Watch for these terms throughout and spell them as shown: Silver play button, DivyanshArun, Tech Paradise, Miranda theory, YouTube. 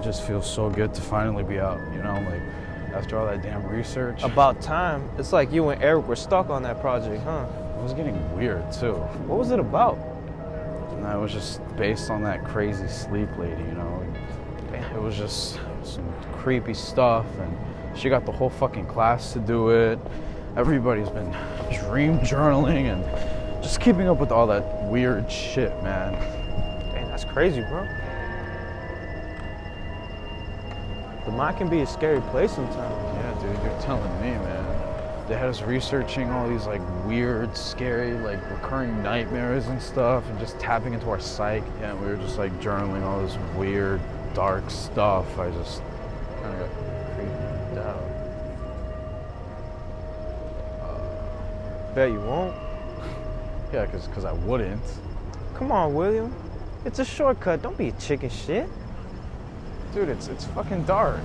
it just feels so good to finally be out, you know, like after all that damn research. About time. It's like you and Eric were stuck on that project, huh? It was getting weird too. What was it about? No, it was just based on that crazy sleep lady, you know. It was just some creepy stuff, and she got the whole fucking class to do it. Everybody's been dream journaling and just keeping up with all that weird shit, man. Dang, that's crazy, bro. The mind can be a scary place sometimes. Yeah, dude, you're telling me, man. They had us researching all these like weird, scary, like recurring nightmares and stuff, and just tapping into our psyche. Yeah, we were just like journaling all this weird, dark stuff. I just kind of got creeped out. Bet you won't. Yeah, cause I wouldn't. Come on, William. It's a shortcut. Don't be a chicken shit. Dude, it's fucking dark.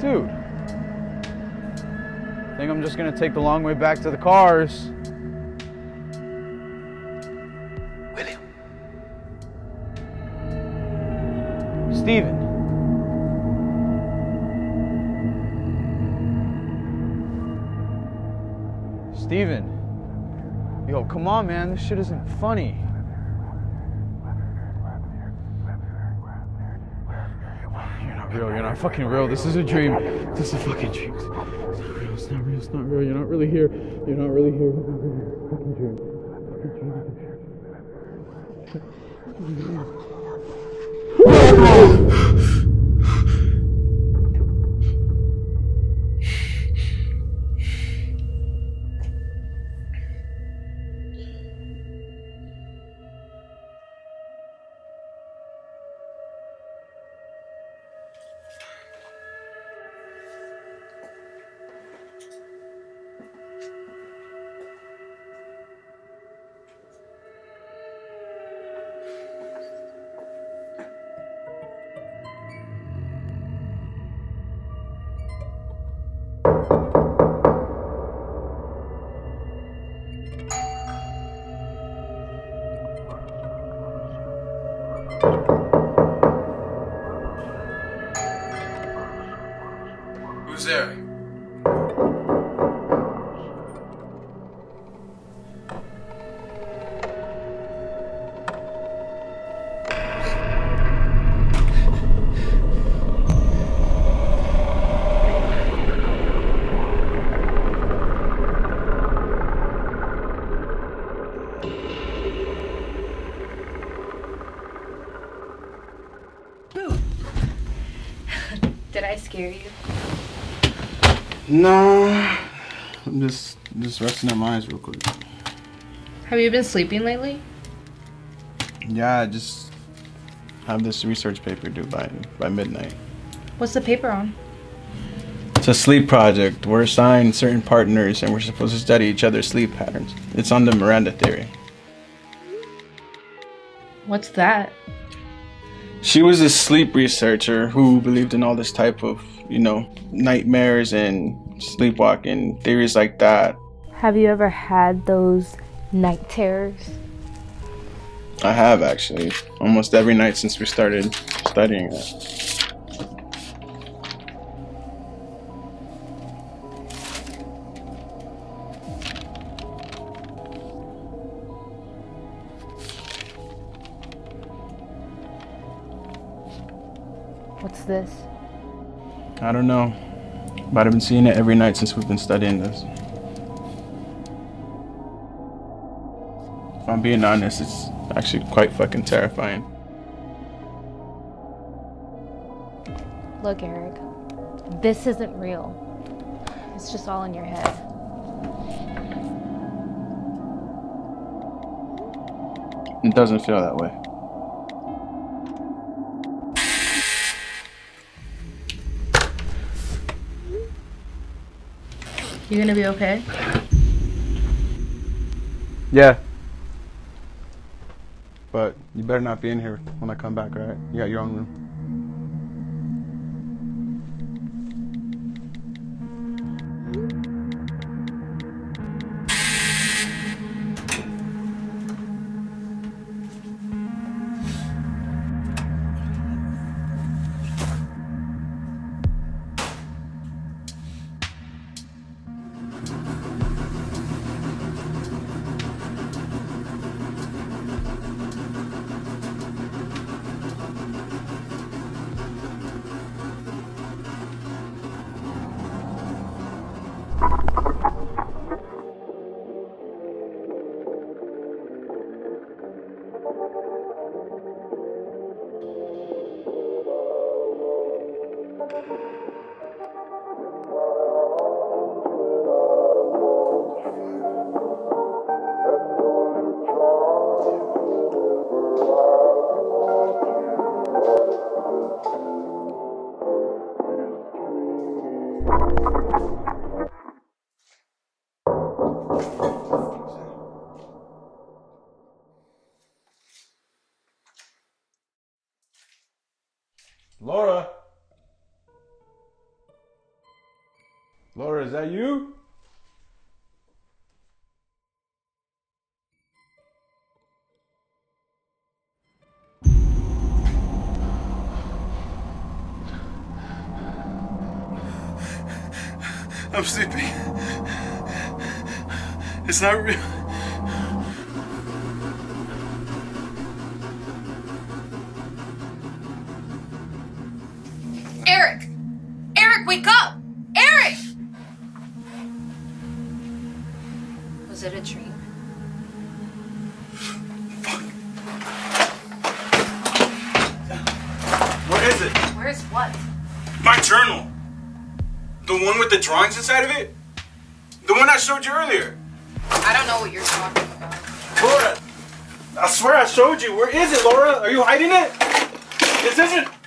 Dude. I think I'm just gonna take the long way back to the cars. William. Steven. Steven. Yo, come on, man. This shit isn't funny. You're not real. You're not fucking real. This is a dream. This is a fucking dream. It's not real. It's not real. It's not real. You're not really here. You're not really here. Fucking dream. Fucking dream. Who's there? Did I scare you? Nah, I'm just resting on my eyes real quick. Have you been sleeping lately? Yeah, I just have this research paper due by midnight. What's the paper on? It's a sleep project. We're assigned certain partners and we're supposed to study each other's sleep patterns. It's on the Miranda theory. What's that? She was a sleep researcher who believed in all this type of, you know, nightmares and sleepwalking, theories like that. Have you ever had those night terrors? I have, actually. Almost every night since we started studying it. What's this? I don't know, but I've been seeing it every night since we've been studying this. If I'm being honest, it's actually quite fucking terrifying. Look, Eric, this isn't real. It's just all in your head. It doesn't feel that way. You gonna be okay? Yeah. But you better not be in here when I come back, all right? You got your own room. Laura? Laura, is that you? I'm sleeping. It's not real. Eric! Eric, wake up! Eric! Was it a dream? Fuck. Where is it? Where is what? My journal! The one with the drawings inside of it? The one I showed you earlier. I don't know what you're talking about. Laura, I swear I showed you. Where is it, Laura? Are you hiding it? This isn't...